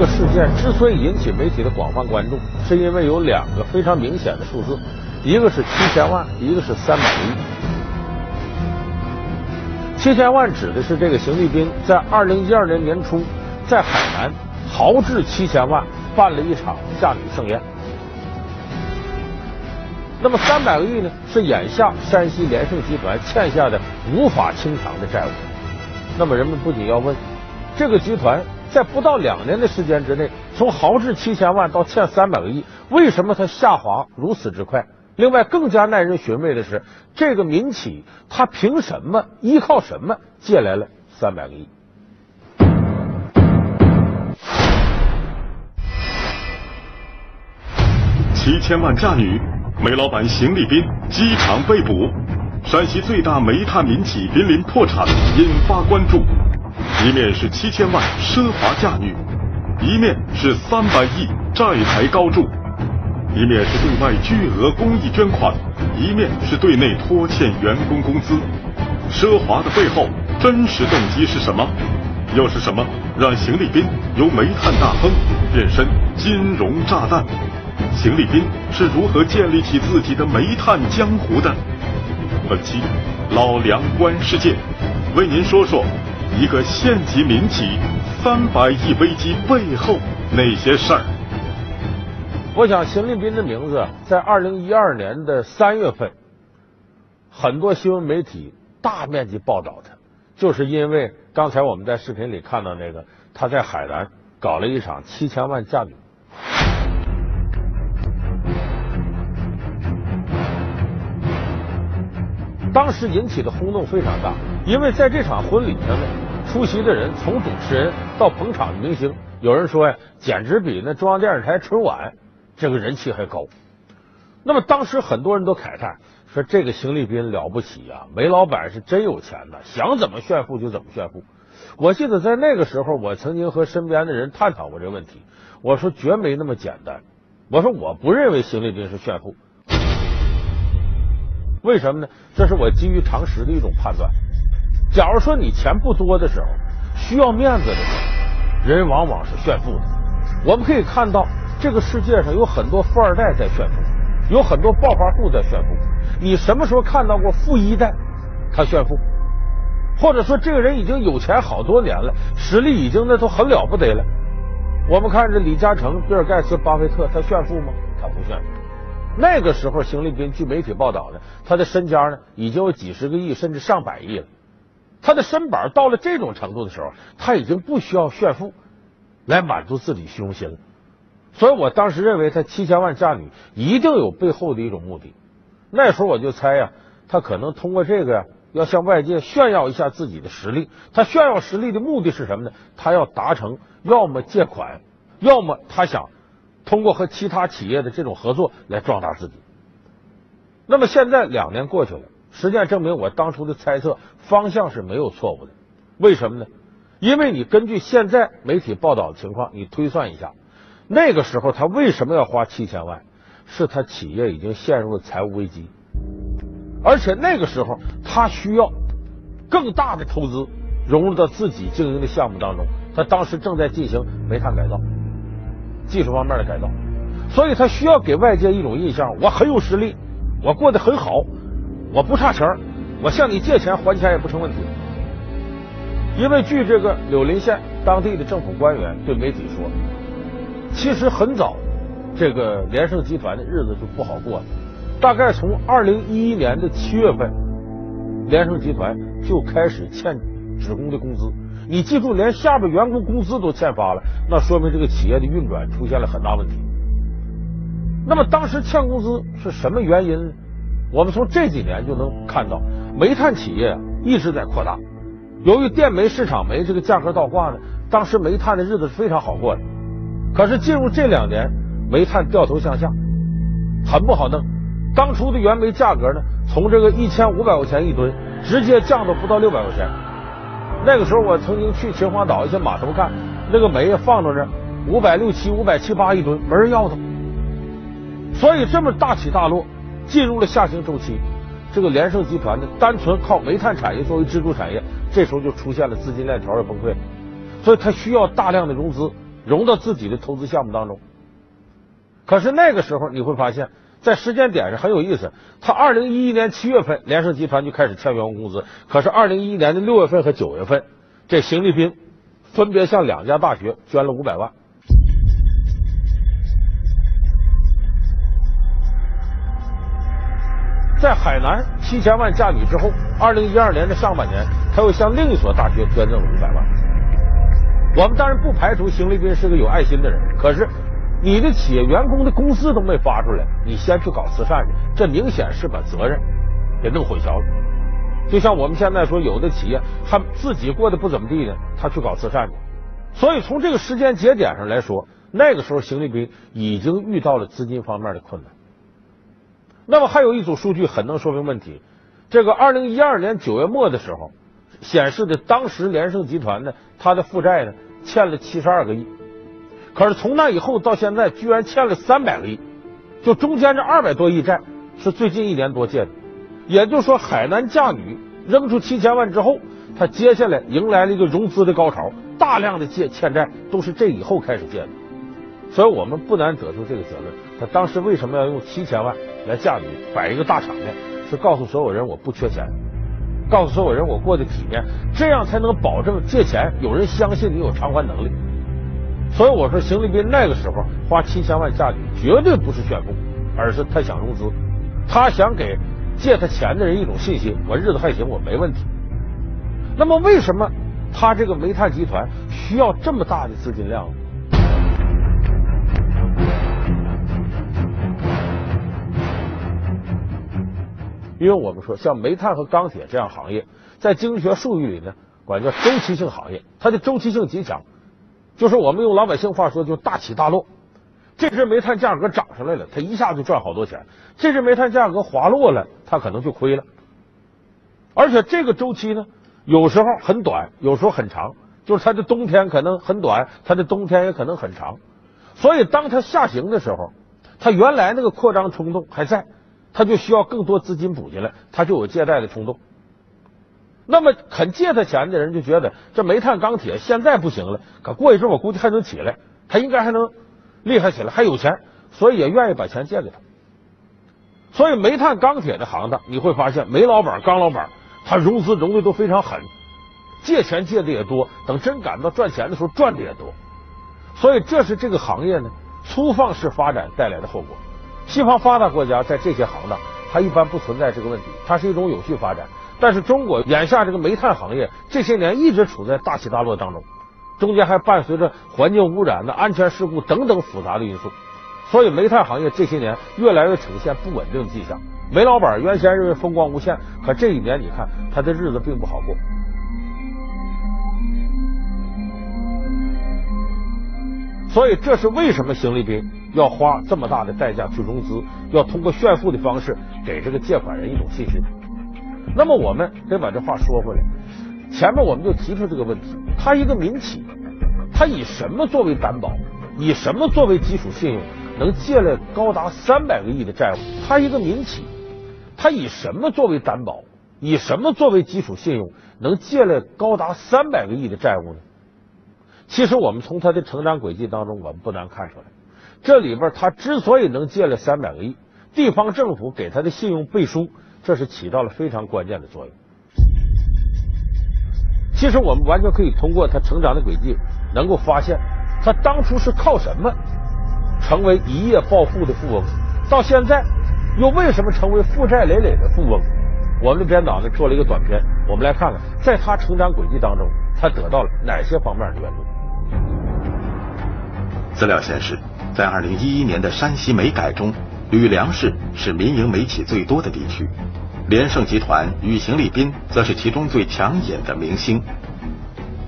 这个事件之所以引起媒体的广泛关注，是因为有两个非常明显的数字，一个是7000万，一个是300亿。7000万指的是这个邢立斌在2012年年初在海南豪掷7000万办了一场夏女盛宴。那么300个亿呢，是眼下山西联盛集团欠下的无法清偿的债务。那么人们不仅要问，这个集团在不到2年的时间之内，从豪掷7000万到欠300个亿，为什么它下滑如此之快？另外，更加耐人寻味的是，这个民企它凭什么、依靠什么借来了300个亿？7000万诈女，煤老板邢立斌机场被捕，山西最大煤炭民企濒临破产，引发关注。一面是7000万奢华嫁女，一面是300亿债台高筑，一面是对外巨额公益捐款，一面是对内拖欠员工工资。奢华的背后，真实动机是什么？又是什么让邢立斌由煤炭大亨变身金融炸弹？邢立斌是如何建立起自己的煤炭江湖的？本期老梁观世界为您说说一个县级民企300亿危机背后那些事儿。我想邢立斌的名字在2012年的3月份，很多新闻媒体大面积报道他，就是因为刚才我们在视频里看到那个他在海南搞了一场7000万嫁女。当时引起的轰动非常大，因为在这场婚礼上呢，出席的人从主持人到捧场的明星，有人说呀，简直比那中央电视台春晚这个人气还高。那么当时很多人都慨叹说，这个邢立斌了不起啊，煤老板是真有钱的，想怎么炫富就怎么炫富。我记得在那个时候，我曾经和身边的人探讨过这个问题，我说绝没那么简单，我说我不认为邢立斌是炫富。为什么呢？这是我基于常识的一种判断。假如说你钱不多的时候，需要面子的时候，人往往是炫富的。我们可以看到，这个世界上有很多富二代在炫富，有很多暴发户在炫富。你什么时候看到过富一代他炫富？或者说这个人已经有钱好多年了，实力已经那都很了不得了。我们看这李嘉诚、比尔盖茨、巴菲特，他炫富吗？他不炫富。那个时候，邢立斌据媒体报道呢，他的身家呢已经有几十个亿，甚至上百亿了。他的身板到了这种程度的时候，他已经不需要炫富来满足自己虚荣心了。所以我当时认为，他7000万嫁女一定有背后的一种目的。那时候我就猜呀，他可能通过这个要向外界炫耀一下自己的实力。他炫耀实力的目的是什么呢？他要达成要么借款，要么他想通过和其他企业的这种合作来壮大自己。那么现在2年过去了，实践证明我当初的猜测方向是没有错误的。为什么呢？因为你根据现在媒体报道的情况，你推算一下，那个时候他为什么要花7000万？是他企业已经陷入了财务危机，而且那个时候他需要更大的投资融入到自己经营的项目当中。他当时正在进行煤炭改造，技术方面的改造，所以他需要给外界一种印象，我很有实力，我过得很好，我不差钱，我向你借钱还钱也不成问题。因为据这个柳林县当地的政府官员对媒体说，其实很早这个联盛集团的日子就不好过了，大概从2011年的7月份，联盛集团就开始欠职工的工资。你记住，连下边员工工资都欠发了，那说明这个企业的运转出现了很大问题。那么当时欠工资是什么原因呢？我们从这几年就能看到，煤炭企业一直在扩大。由于电煤、市场煤这个价格倒挂呢，当时煤炭的日子是非常好过的。可是进入这2年，煤炭掉头向下，很不好弄。当初的原煤价格呢，从这个1500块钱一吨，直接降到不到600块钱。那个时候我曾经去秦皇岛一些码头看，那个煤放到这567、578一吨，没人要它。所以这么大起大落，进入了下行周期。这个联盛集团呢，单纯靠煤炭产业作为支柱产业，这时候就出现了资金链条的崩溃，所以它需要大量的融资融到自己的投资项目当中。可是那个时候你会发现，在时间点上很有意思。他2011年7月份，联盛集团就开始欠员工工资。可是2011年的6月份和9月份，这邢立斌分别向两家大学捐了500万。在海南7000万嫁女之后，2012年的上半年，他又向另一所大学捐赠了500万。我们当然不排除邢立斌是个有爱心的人，可是你的企业员工的工资都没发出来，你先去搞慈善去，这明显是把责任给弄混淆了。就像我们现在说，有的企业他自己过得不怎么地呢，他去搞慈善去。所以从这个时间节点上来说，那个时候邢立斌已经遇到了资金方面的困难。那么还有一组数据很能说明问题。这个2012年9月末的时候显示的，当时联盛集团呢，它的负债呢欠了72个亿，可是从那以后到现在居然欠了300个亿，就中间这200多亿债是最近1年多借的。也就是说，海南嫁女扔出7000万之后，他接下来迎来了一个融资的高潮，大量的欠债都是这以后开始借的。所以我们不难得出这个结论，他当时为什么要用7000万来嫁女，摆一个大场面，是告诉所有人我不缺钱，告诉所有人我过得体面，这样才能保证借钱有人相信你有偿还能力。所以我说，邢立斌那个时候花7000万嫁女绝对不是炫富，而是他想融资，他想给借他钱的人一种信心，我日子还行，我没问题。那么为什么他这个煤炭集团需要这么大的资金量呢？因为我们说，像煤炭和钢铁这样行业，在经济学术语里呢，管叫周期性行业，它的周期性极强，就是我们用老百姓话说，就大起大落。这只煤炭价格涨上来了，它一下就赚好多钱；这只煤炭价格滑落了，它可能就亏了。而且这个周期呢，有时候很短，有时候很长，就是它的冬天可能很短，它的冬天也可能很长。所以当它下行的时候，它原来那个扩张冲动还在，他就需要更多资金补进来，他就有借贷的冲动。那么肯借他钱的人就觉得，这煤炭钢铁现在不行了，可过一阵我估计还能起来，他应该还能厉害起来，还有钱，所以也愿意把钱借给他。所以煤炭钢铁的行当，你会发现煤老板、钢老板他融资融的都非常狠，借钱借的也多，等真赶到赚钱的时候赚的也多。所以这是这个行业呢粗放式发展带来的后果。西方发达国家在这些行当，它一般不存在这个问题，它是一种有序发展。但是中国眼下这个煤炭行业这些年一直处在大起大落当中，中间还伴随着环境污染的安全事故等等复杂的因素，所以煤炭行业这些年越来越呈现不稳定的迹象。煤老板原先认为风光无限，可这一年你看他的日子并不好过。所以这是为什么邢立斌要花这么大的代价去融资，要通过炫富的方式给这个借款人一种信心。那么我们得把这话说回来，前面我们就提出这个问题，他一个民企，他以什么作为担保，以什么作为基础信用，能借来高达300个亿的债务？他一个民企，他以什么作为担保，以什么作为基础信用，能借来高达300个亿的债务呢？其实我们从他的成长轨迹当中，我们不难看出来，这里边他之所以能借了300个亿，地方政府给他的信用背书，这是起到了非常关键的作用。其实我们完全可以通过他成长的轨迹，能够发现他当初是靠什么成为一夜暴富的富翁，到现在又为什么成为负债累累的富翁。我们的编导呢做了一个短片，我们来看看在他成长轨迹当中，他得到了哪些方面的援助。资料显示，在2011年的山西煤改中，吕梁市是民营煤企最多的地区，联盛集团与邢立斌则是其中最抢眼的明星。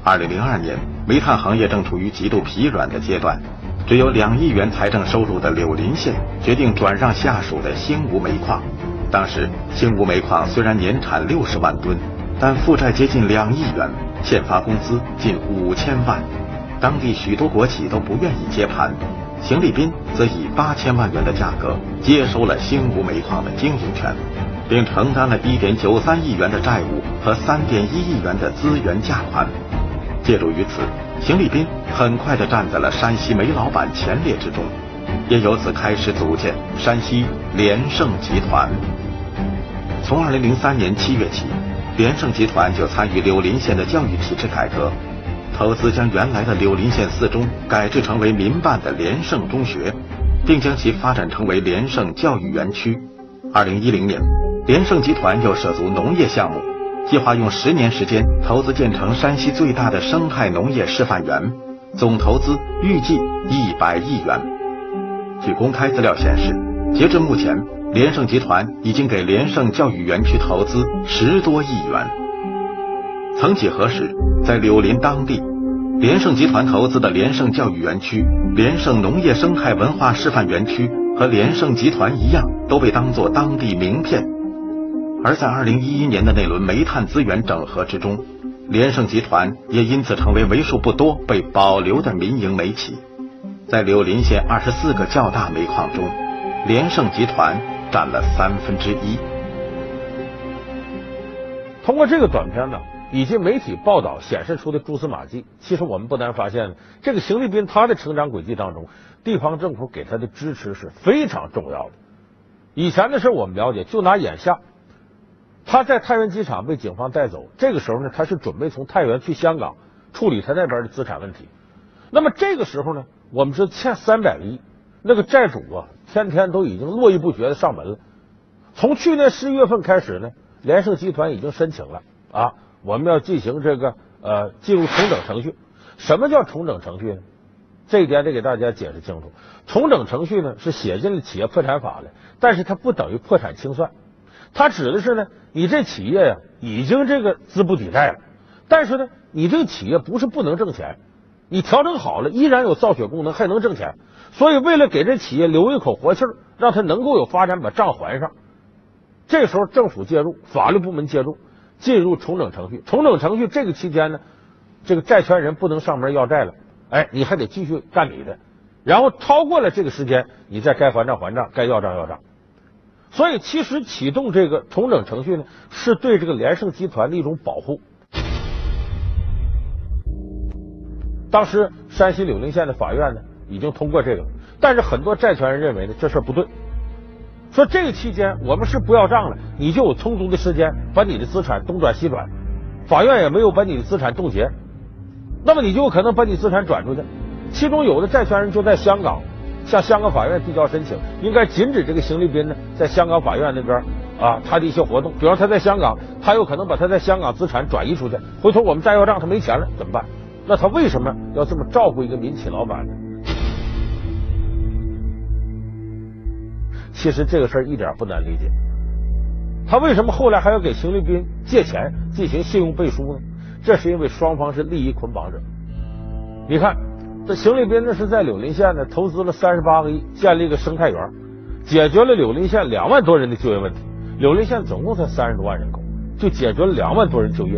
2002年，煤炭行业正处于极度疲软的阶段，只有2亿元财政收入的柳林县决定转让下属的兴吴煤矿。当时兴吴煤矿虽然年产60万吨，但负债接近2亿元，欠发工资近5000万。当地许多国企都不愿意接盘，邢立斌则以8000万元的价格接收了兴吴煤矿的经营权，并承担了1.93亿元的债务和3.1亿元的资源价款。借助于此，邢立斌很快地站在了山西煤老板前列之中，也由此开始组建山西联盛集团。从2003年7月起，联盛集团就参与柳林县的教育体制改革，投资将原来的柳林县4中改制成为民办的联盛中学，并将其发展成为联盛教育园区。2010年，联盛集团又涉足农业项目，计划用10年时间投资建成山西最大的生态农业示范园，总投资预计100亿元。据公开资料显示，截至目前，联盛集团已经给联盛教育园区投资10多亿元。曾几何时，在柳林当地，联盛集团投资的联盛教育园区、联盛农业生态文化示范园区和联盛集团一样，都被当作当地名片。而在2011年的那轮煤炭资源整合之中，联盛集团也因此成为为数不多被保留的民营煤企。在柳林县24个较大煤矿中，联盛集团占了1/3。通过这个短片呢，以及媒体报道显示出的蛛丝马迹，其实我们不难发现，这个邢立斌他的成长轨迹当中，地方政府给他的支持是非常重要的。以前的事我们了解，就拿眼下他在太原机场被警方带走，这个时候呢，他是准备从太原去香港处理他那边的资产问题。那么这个时候呢，我们说欠300个亿，那个债主啊，天天都已经络绎不绝的上门了。从去年11月份开始呢，联盛集团已经申请了啊，我们要进行这个进入重整程序。什么叫重整程序呢？这一点得给大家解释清楚。重整程序呢是写进了企业破产法的，但是它不等于破产清算。它指的是呢，你这企业呀已经这个资不抵债了，但是呢，你这个企业不是不能挣钱，你调整好了依然有造血功能，还能挣钱。所以为了给这企业留一口活气儿，让它能够有发展，把账还上，这时候政府介入，法律部门介入，进入重整程序。重整程序这个期间呢，这个债权人不能上门要债了，哎，你还得继续干你的，然后超过了这个时间，你再该还账还账，该要账要账。所以其实启动这个重整程序呢，是对这个联盛集团的一种保护。当时山西柳林县的法院呢已经通过这个了，但是很多债权人认为呢这事不对，说这个期间我们是不要账了，你就有充足的时间把你的资产东转西转，法院也没有把你的资产冻结，那么你就有可能把你资产转出去。其中有的债权人就在香港向香港法院递交申请，应该禁止这个邢立斌呢在香港法院那边啊他的一些活动。比方他在香港，他有可能把他在香港资产转移出去，回头我们再要账他没钱了怎么办？那他为什么要这么照顾一个民企老板呢？其实这个事儿一点不难理解，他为什么后来还要给邢立斌借钱进行信用背书呢？这是因为双方是利益捆绑者。你看这邢立斌呢是在柳林县呢投资了38个亿，建立一个生态园，解决了柳林县2万多人的就业问题。柳林县总共才30多万人口，就解决了2万多人就业。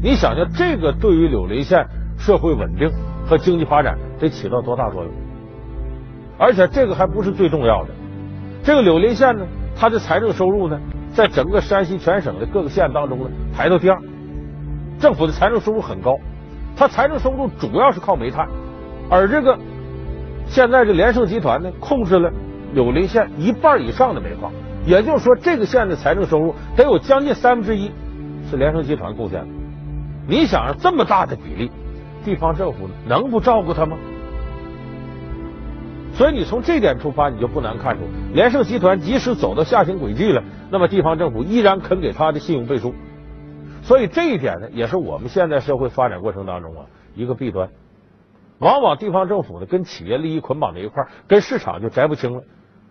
你想想这个对于柳林县社会稳定和经济发展得起到多大作用？而且这个还不是最重要的，这个柳林县呢它的财政收入呢在整个山西全省的各个县当中呢排到第2，政府的财政收入很高，它财政收入主要是靠煤炭。而这个现在这联盛集团呢控制了柳林县1半以上的煤矿，也就是说这个县的财政收入得有将近1/3是联盛集团贡献的。你想想这么大的比例，地方政府能不照顾他吗？所以你从这点出发，你就不难看出联盛集团即使走到下行轨迹了，那么地方政府依然肯给他的信用背书。所以这一点呢也是我们现在社会发展过程当中啊一个弊端，往往地方政府呢跟企业利益捆绑在一块，跟市场就摘不清了。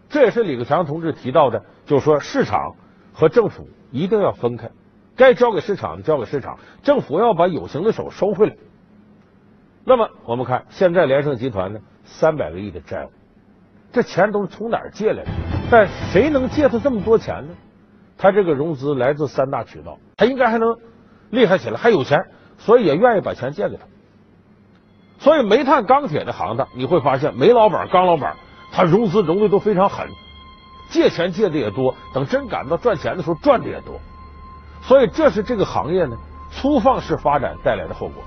这也是李克强同志提到的，就是说市场和政府一定要分开，该交给市场的交给市场，政府要把有形的手收回来。那么我们看现在联盛集团呢300个亿的债务，这钱都是从哪儿借来的？但谁能借他这么多钱呢？他这个融资来自3大渠道，他应该还能厉害起来，还有钱，所以也愿意把钱借给他。所以煤炭钢铁的行当你会发现，煤老板钢老板他融资融的都非常狠，借钱借的也多，等真赶到赚钱的时候赚的也多。所以这是这个行业呢粗放式发展带来的后果。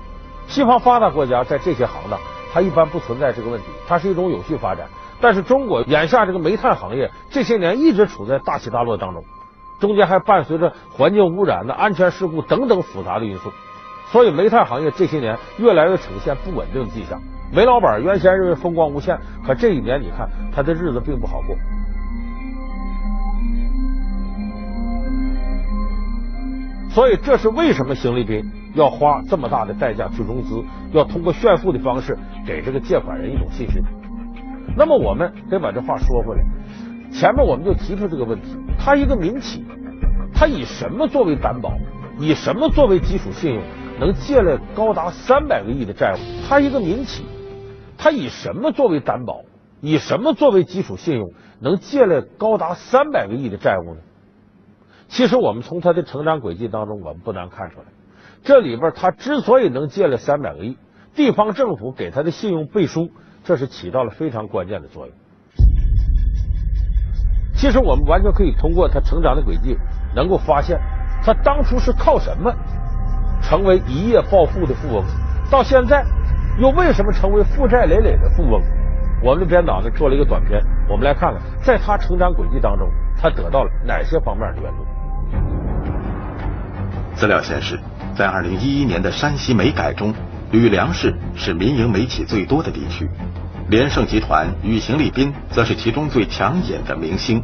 西方发达国家在这些行当，它一般不存在这个问题，它是一种有序发展。但是中国眼下这个煤炭行业这些年一直处在大起大落当中，中间还伴随着环境污染的安全事故等等复杂的因素，所以煤炭行业这些年越来越呈现不稳定迹象。煤老板原先认为风光无限，可这一年你看他的日子并不好过。所以这是为什么邢立斌要花这么大的代价去融资，要通过炫富的方式给这个借款人一种信心。那么我们得把这话说回来，前面我们就提出这个问题，他一个民企，他以什么作为担保，以什么作为基础信用，能借来高达300个亿的债务？他一个民企，他以什么作为担保，以什么作为基础信用，能借来高达300个亿的债务呢？其实我们从他的成长轨迹当中，我们不难看出来，这里边他之所以能借了300个亿，地方政府给他的信用背书，这是起到了非常关键的作用。其实我们完全可以通过他成长的轨迹，能够发现他当初是靠什么成为一夜暴富的富翁，到现在又为什么成为负债累累的富翁？我们的编导呢做了一个短片，我们来看看在他成长轨迹当中，他得到了哪些方面的援助。资料显示，在2011年的山西煤改中，吕梁市是民营煤企最多的地区，联盛集团与邢立斌则是其中最抢眼的明星。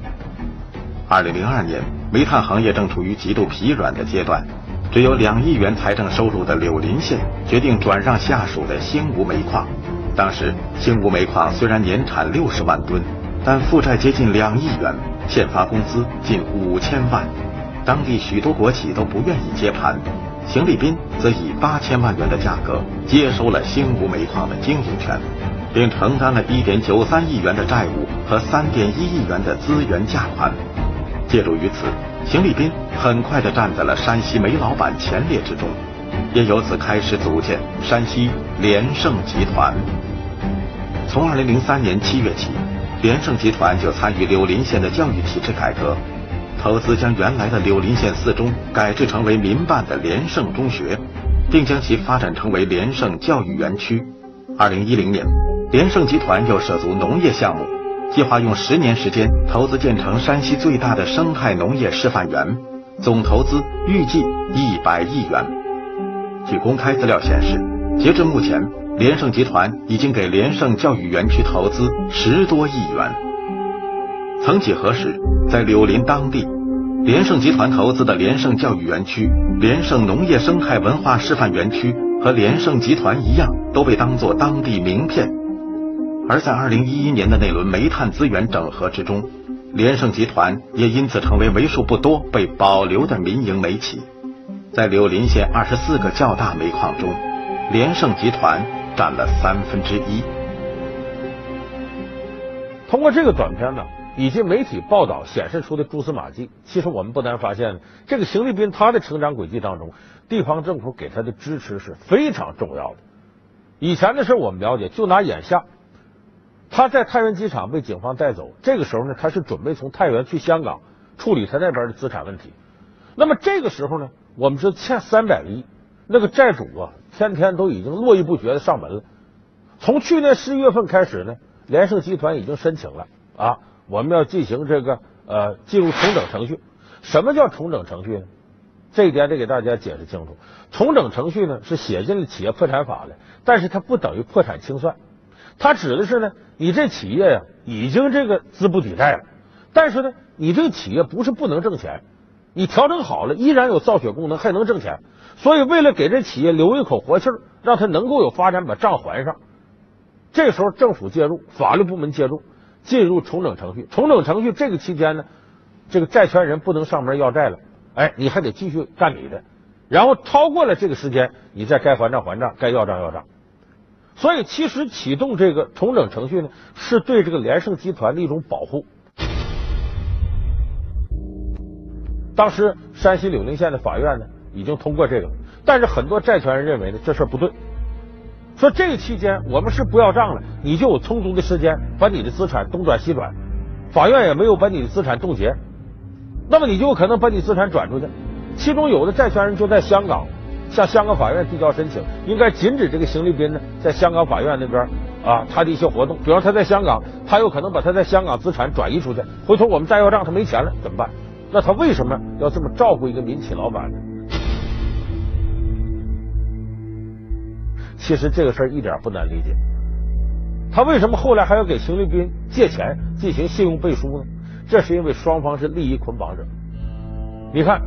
2002年，煤炭行业正处于极度疲软的阶段，只有2亿元财政收入的柳林县决定转让下属的兴吴煤矿。当时兴吴煤矿虽然年产60万吨，但负债接近2亿元，欠发工资近5000万，当地许多国企都不愿意接盘。邢立斌则以8000万元的价格接收了兴吴煤矿的经营权，并承担了1.93亿元的债务和3.1亿元的资源价款。借助于此，邢立斌很快地站在了山西煤老板前列之中，也由此开始组建山西联盛集团。从2003年7月起，联盛集团就参与柳林县的教育体制改革，投资将原来的柳林县4中改制成为民办的联盛中学，并将其发展成为联盛教育园区。2010年，联盛集团又涉足农业项目，计划用10年时间投资建成山西最大的生态农业示范园，总投资预计100亿元。据公开资料显示，截至目前，联盛集团已经给联盛教育园区投资10多亿元。曾几何时，在柳林当地，联盛集团投资的联盛教育园区、联盛农业生态文化示范园区和联盛集团一样，都被当作当地名片。而在2011年的那轮煤炭资源整合之中，联盛集团也因此成为为数不多被保留的民营煤企。在柳林县24个较大煤矿中，联盛集团占了1/3。通过这个短片呢，以及媒体报道显示出的蛛丝马迹，其实我们不难发现，这个邢立斌他的成长轨迹当中，地方政府给他的支持是非常重要的。以前的事我们了解，就拿眼下他在太原机场被警方带走，这个时候呢，他是准备从太原去香港处理他那边的资产问题。那么这个时候呢，我们知道欠300个亿，那个债主啊，天天都已经络绎不绝的上门了。从去年11月份开始呢，联盛集团已经申请了啊，我们要进行这个进入重整程序。什么叫重整程序呢？这一点得给大家解释清楚。重整程序呢是写进了企业破产法的，但是它不等于破产清算。它指的是呢，你这企业呀已经这个资不抵债了，但是呢，你这个企业不是不能挣钱，你调整好了依然有造血功能，还能挣钱。所以为了给这企业留一口活气儿，让它能够有发展，把账还上，这时候政府介入，法律部门介入，进入重整程序。重整程序这个期间呢，这个债权人不能上门要债了，哎，你还得继续干你的，然后超过了这个时间，你再该还账还账，该要账要账。所以其实启动这个重整程序呢，是对这个联盛集团的一种保护。当时山西柳林县的法院呢已经通过这个，但是很多债权人认为呢这事不对，说这个期间我们是不要账了，你就有充足的时间把你的资产东转西转，法院也没有把你的资产冻结，那么你就有可能把你资产转出去。其中有的债权人就在香港向香港法院递交申请，应该禁止这个邢立彬呢在香港法院那边啊他的一些活动。比方他在香港，他有可能把他在香港资产转移出去，回头我们债要账他没钱了怎么办？那他为什么要这么照顾一个民企老板呢？其实这个事儿一点不难理解。 他为什么后来还要给邢立彬借钱进行信用背书呢？这是因为双方是利益捆绑者。你看，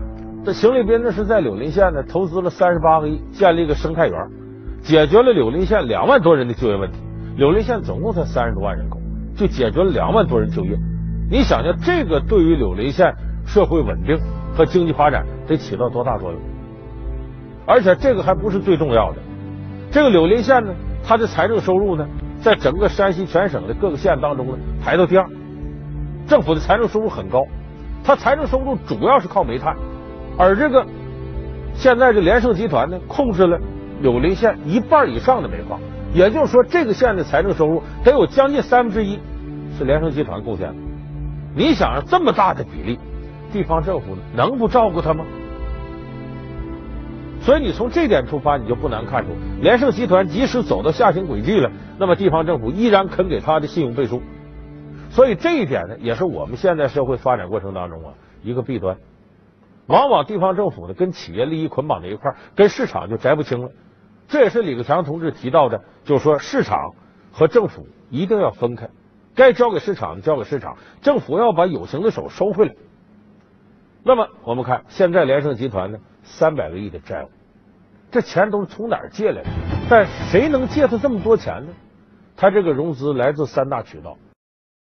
这邢立彬呢是在柳林县呢投资了38个亿，建立一个生态园，解决了柳林县2万多人的就业问题。柳林县总共才30多万人口，就解决了2万多人就业。你想想，这个对于柳林县社会稳定和经济发展得起到多大作用？而且这个还不是最重要的，这个柳林县呢，它的财政收入呢？ 在整个山西全省的各个县当中呢，排到第2，政府的财政收入很高，它财政收入主要是靠煤炭，而这个现在这联盛集团呢，控制了柳林县1半以上的煤矿，也就是说，这个县的财政收入得有将近1/3是联盛集团贡献的。你想啊，这么大的比例，地方政府能不照顾它吗？ 所以你从这点出发，你就不难看出，联盛集团即使走到下行轨迹了，那么地方政府依然肯给他的信用背书。所以这一点呢，也是我们现在社会发展过程当中啊一个弊端。往往地方政府呢跟企业利益捆绑在一块，跟市场就摘不清了。这也是李克强同志提到的，就是说市场和政府一定要分开，该交给市场交给市场，政府要把有形的手收回来。 那么我们看，现在联盛集团呢，300个亿的债务，这钱都是从哪儿借来的？但谁能借他这么多钱呢？他这个融资来自3大渠道，